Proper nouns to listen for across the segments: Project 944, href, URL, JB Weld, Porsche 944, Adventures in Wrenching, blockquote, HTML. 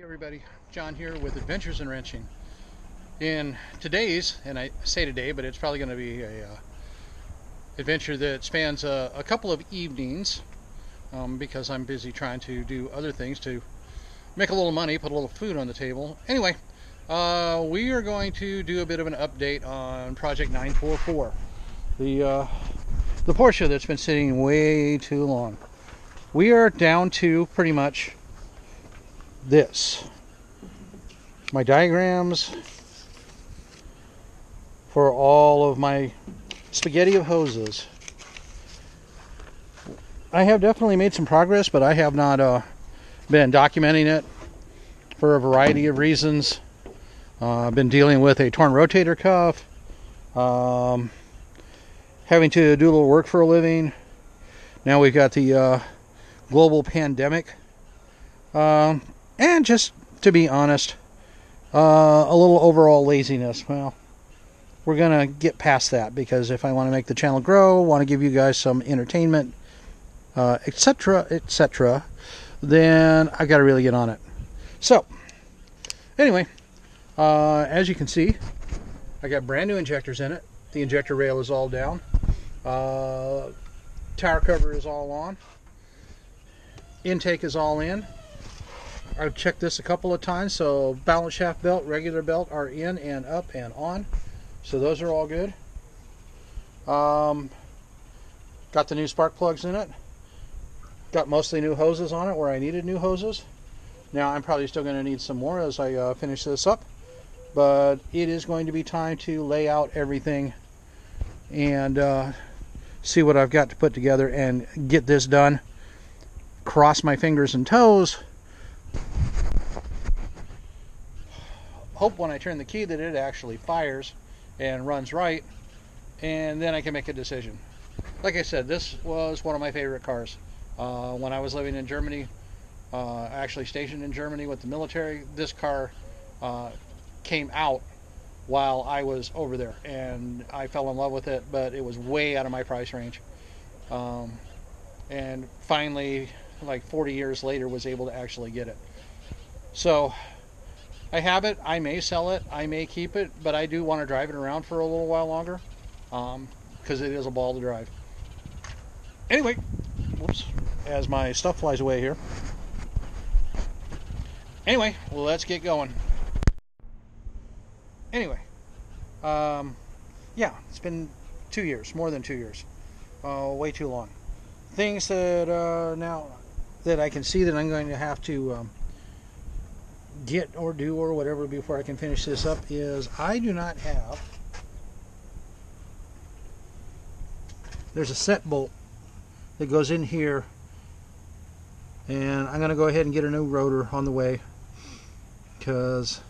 Hey everybody, John here with Adventures in Wrenching. In today's, and I say today, but it's probably going to be a adventure that spans a couple of evenings because I'm busy trying to do other things to make a little money, put a little food on the table. Anyway, we are going to do a bit of an update on Project 944, the Porsche that's been sitting way too long. We are down to pretty much this. My diagrams for all of my spaghetti of hoses. I have definitely made some progress, but I have not been documenting it for a variety of reasons. I've been dealing with a torn rotator cuff, having to do a little work for a living. Now we've got the global pandemic. And just to be honest, a little overall laziness. Well, we're going to get past that because if I want to make the channel grow, want to give you guys some entertainment, etc., etc., then I've got to really get on it. So, anyway, as you can see, I got brand new injectors in it. The injector rail is all down. Tower cover is all on. Intake is all in. I've checked this a couple of times, so balance shaft belt, regular belt are in and up and on. So those are all good. Got the new spark plugs in it. Got mostly new hoses on it where I needed new hoses. Now I'm probably still going to need some more as I finish this up. But it is going to be time to lay out everything and see what I've got to put together and get this done. Cross my fingers and toes. Hope when I turn the key that it actually fires and runs right, and then I can make a decision. Like I said, this was one of my favorite cars. When I was living in Germany, actually stationed in Germany with the military, this car came out while I was over there, and I fell in love with it, but it was way out of my price range. And finally, like 40 years later, was able to actually get it. So I have it. I may sell it. I may keep it, but I do want to drive it around for a little while longer because it is a ball to drive. Anyway, whoops, as my stuff flies away here. Anyway, well, let's get going. Anyway, yeah, it's been 2 years, more than 2 years, way too long. Things that now that I can see that I'm going to have to get or do or whatever before I can finish this up is I do not have, there's a set bolt that goes in here, and I'm going to go ahead and get a new rotor on the way because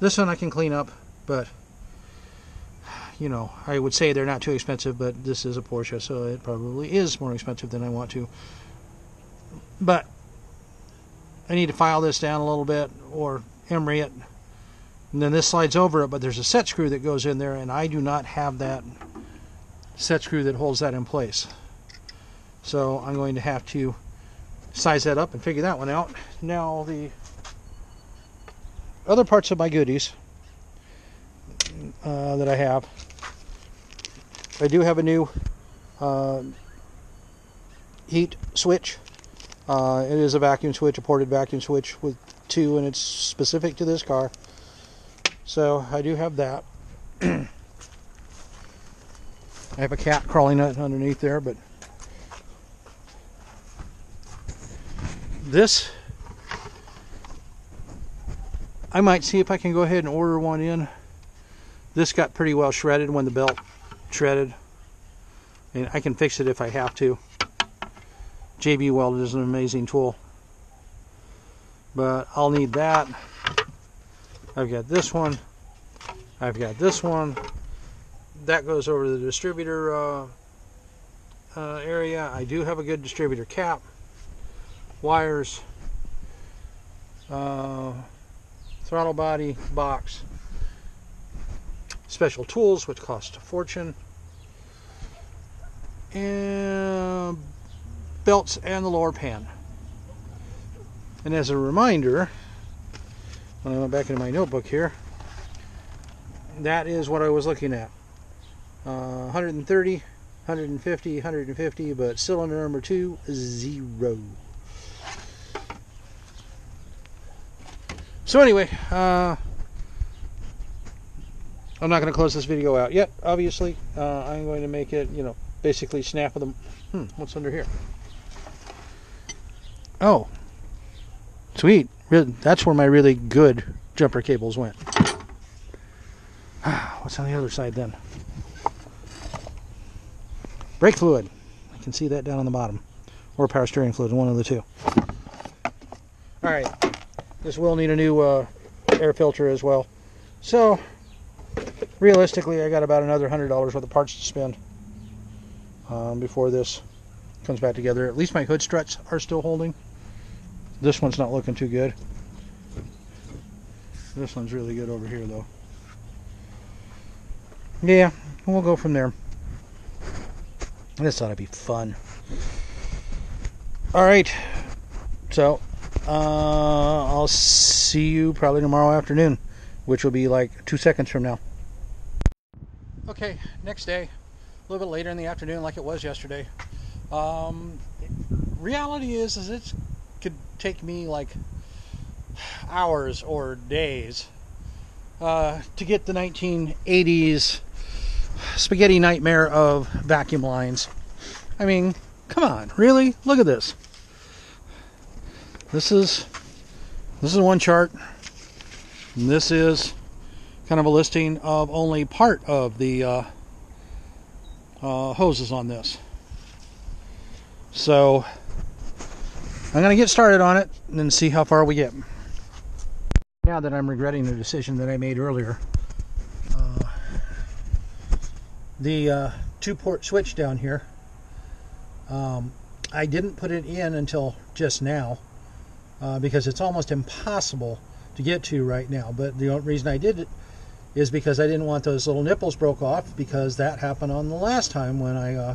this one I can clean up, but you know, I would say they're not too expensive, but this is a Porsche, so it probably is more expensive than I want to. But I need to file this down a little bit or emery it, and then this slides over it, but there's a set screw that goes in there, and I do not have that set screw that holds that in place. So I'm going to have to size that up and figure that one out. Now the other parts of my goodies that I have, I do have a new heat switch. It is a vacuum switch, a ported vacuum switch with two, and it's specific to this car. So I do have that. I have a cat crawling underneath there, but this, I might see if I can go ahead and order one in. This got pretty well shredded when the belt shredded, and I can fix it if I have to. JB Weld is an amazing tool, but I'll need that. I've got this one. I've got this one. That goes over to the distributor area. I do have a good distributor cap, wires, throttle body, box, special tools, which cost a fortune, and belts and the lower pan. And as a reminder, when I went back into my notebook here, that is what I was looking at. 130, 150, 150, but cylinder number 2, 0. So anyway, I'm not going to close this video out yet, obviously. I'm going to make it, you know, basically snap of them. What's under here? Oh, sweet. That's where my really good jumper cables went. What's on the other side then? Brake fluid. I can see that down on the bottom. Or power steering fluid, one of the two. All right. This will need a new air filter as well. So, realistically, I got about another $100 worth of parts to spend before this comes back together. At least my hood struts are still holding. This one's not looking too good. This one's really good over here, though. Yeah, we'll go from there. This ought to be fun. All right. So, I'll see you probably tomorrow afternoon, which will be like 2 seconds from now. Okay, next day, a little bit later in the afternoon like it was yesterday. Reality is it could take me like hours or days to get the 1980s spaghetti nightmare of vacuum lines. I mean, come on, really? Look at this. This is one chart. And this is kind of a listing of only part of the hoses on this. So I'm going to get started on it and then see how far we get. Now that I'm regretting the decision that I made earlier, the two-port switch down here, I didn't put it in until just now because it's almost impossible to get to right now. But the only reason I did it is because I didn't want those little nipples broke off, because that happened on the last time when I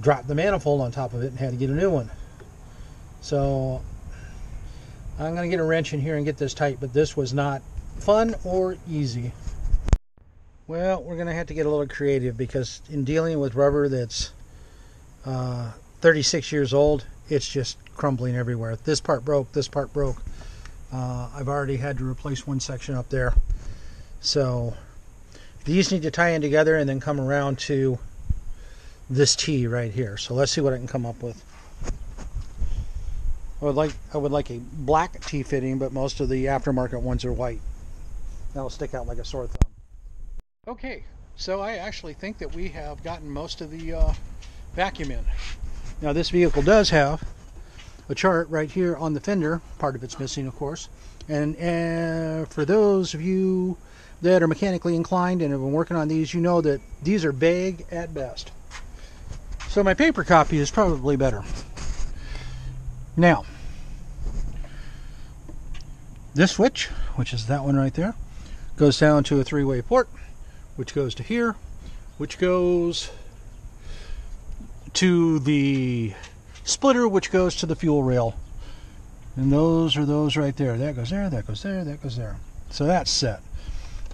dropped the manifold on top of it and had to get a new one. So I'm going to get a wrench in here and get this tight, but this was not fun or easy. Well, we're going to have to get a little creative, because in dealing with rubber that's 36 years old, it's just crumbling everywhere. This part broke, this part broke. I've already had to replace one section up there. So these need to tie in together and then come around to this T right here. So let's see what I can come up with. I would like a black T fitting, but most of the aftermarket ones are white. That'll stick out like a sore thumb. Okay, so I actually think that we have gotten most of the vacuum in. Now this vehicle does have a chart right here on the fender. Part of it's missing, of course, and for those of you that are mechanically inclined and have been working on these, you know that these are vague at best. So my paper copy is probably better. Now this switch, which is that one right there, goes down to a three-way port, which goes to here, which goes to the splitter, which goes to the fuel rail, and those are those right there. That goes there, that goes there, that goes there. So that's set.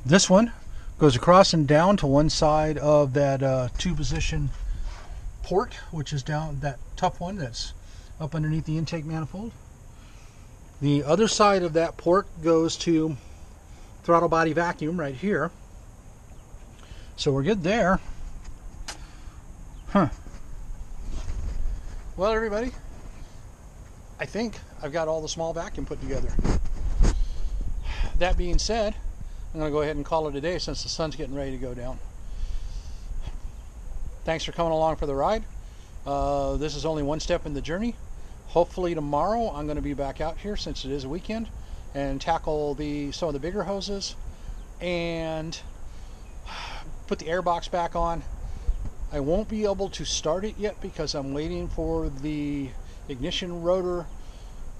This one goes across and down to one side of that two position port, which is down, that tough one that's up underneath the intake manifold. The other side of that port goes to throttle body vacuum right here, so we're good there. Huh. Well, everybody, I think I've got all the small vacuum put together. That being said, I'm going to go ahead and call it a day since the sun's getting ready to go down. Thanks for coming along for the ride. This is only one step in the journey. Hopefully tomorrow I'm going to be back out here, since it is a weekend, and tackle some of the bigger hoses and put the air box back on. I won't be able to start it yet because I'm waiting for the ignition rotor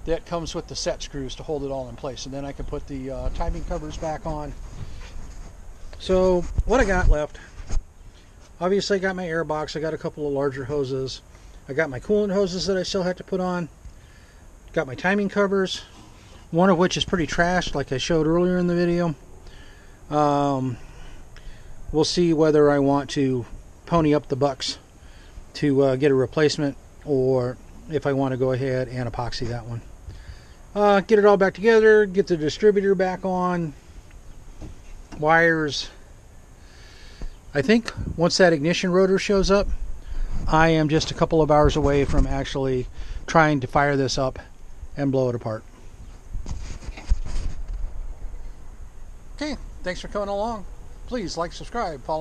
that comes with the set screws to hold it all in place, and then I can put the timing covers back on. So what I got left, obviously I got my air box, I got a couple of larger hoses, I got my coolant hoses that I still had to put on, got my timing covers, one of which is pretty trashed, like I showed earlier in the video. We'll see whether I want to pony up the bucks to get a replacement, or if I want to go ahead and epoxy that one. Get it all back together, get the distributor back on, wires. I think once that ignition rotor shows up, I am just a couple of hours away from actually trying to fire this up and blow it apart. Okay, thanks for coming along. Please like, subscribe, follow.